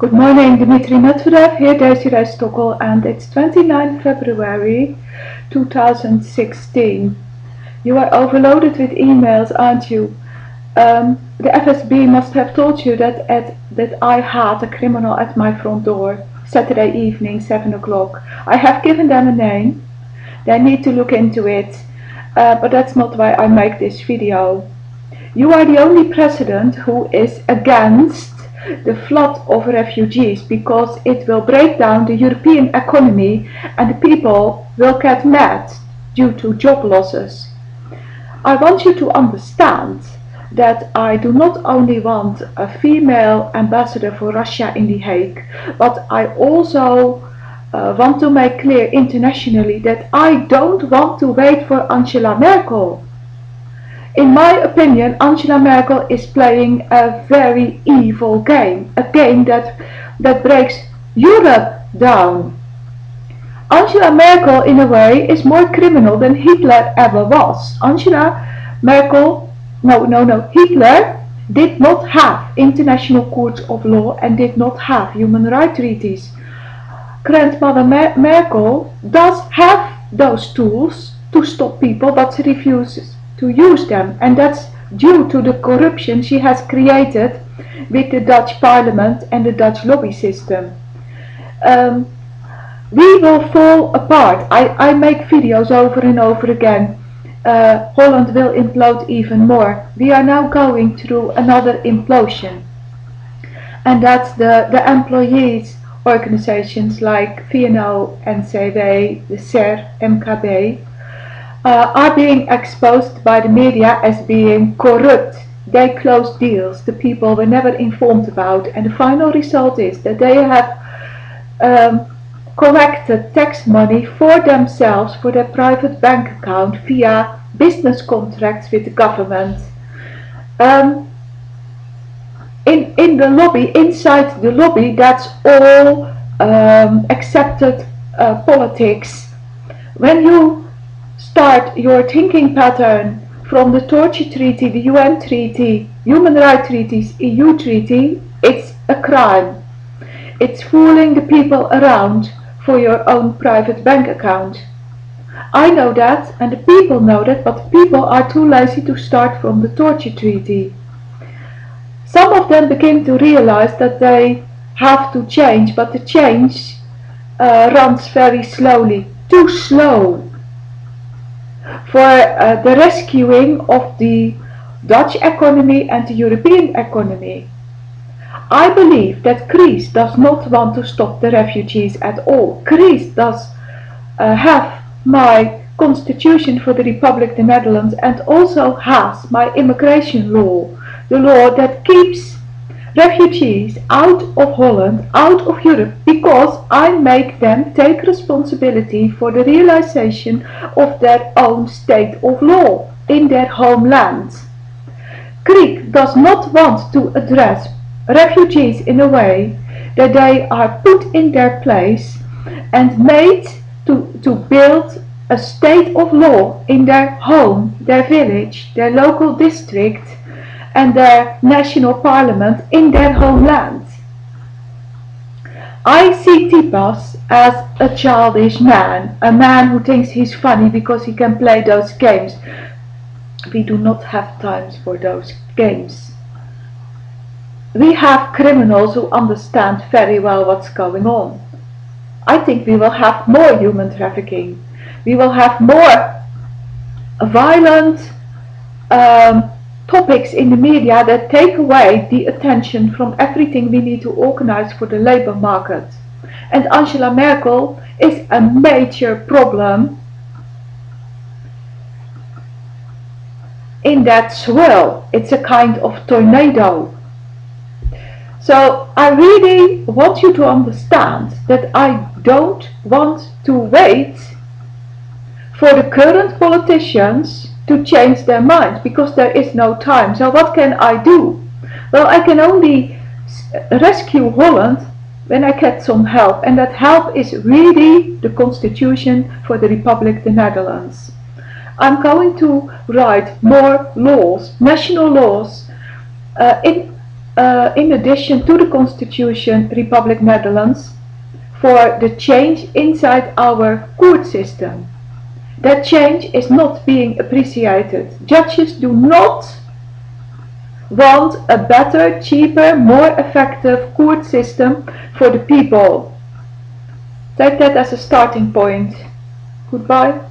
Good morning, Dmitry Medvedev, here Desiree Stokkel, and it's 29 February 2016. You are overloaded with emails, aren't you? The FSB must have told you that I had a criminal at my front door Saturday evening, 7 o'clock. I have given them a name. They need to look into it, but that's not why I make this video. You are the only president who is against the flood of refugees because it will break down the European economy and the people will get mad due to job losses. I want you to understand that I do not only want a female ambassador for Russia in The Hague, but I also want to make clear internationally that I don't want to wait for Angela Merkel. In my opinion, Angela Merkel is playing a very evil game, a game that breaks Europe down. Angela Merkel, in a way, is more criminal than Hitler ever was. Hitler did not have international courts of law and did not have human rights treaties. Grandmother Merkel does have those tools to stop people, but she refuses to use them, and that's due to the corruption she has created with the Dutch parliament and the Dutch lobby system. We will fall apart. I make videos over and over again. Holland will implode even more. We are now going through another implosion, and that's the employees organizations like VNO, NCW, the SER, MKB. Are being exposed by the media as being corrupt. They closed deals the people were never informed about, and the final result is that they have collected tax money for themselves for their private bank account via business contracts with the government. In the lobby, inside the lobby, that's all accepted politics. When you start your thinking pattern from the torture treaty, the UN treaty, human rights treaties, EU treaty, it's a crime. It's fooling the people around for your own private bank account. I know that, and the people know that, but the people are too lazy to start from the torture treaty. Some of them begin to realize that they have to change, but the change runs very slowly, too slow. For the rescuing of the Dutch economy and the European economy. I believe that Greece does not want to stop the refugees at all. Greece does have my constitution for the Republic, the Netherlands, and also has my immigration law, the law that keeps refugees out of Holland, out of Europe, because I make them take responsibility for the realization of their own state of law in their homeland. Greece does not want to address refugees in a way that they are put in their place and made to build a state of law in their home, their village, their local district, and their national parliament in their homeland. I see Tipas as a childish man, a man who thinks he's funny because he can play those games. We do not have time for those games. We have criminals who understand very well what's going on. I think we will have more human trafficking. We will have more violent topics in the media that take away the attention from everything we need to organize for the labor market. And Angela Merkel is a major problem in that swirl. It's a kind of tornado. So I really want you to understand that I don't want to wait for the current politicians to change their minds, because there is no time. So what can I do? Well, I can only rescue Holland when I get some help, and that help is really the constitution for the Republic, the Netherlands. I'm going to write more laws, national laws, in in addition to the Constitution, Republic Netherlands, for the change inside our court system. That change is not being appreciated. Judges do not want a better, cheaper, more effective court system for the people. Take that as a starting point. Goodbye.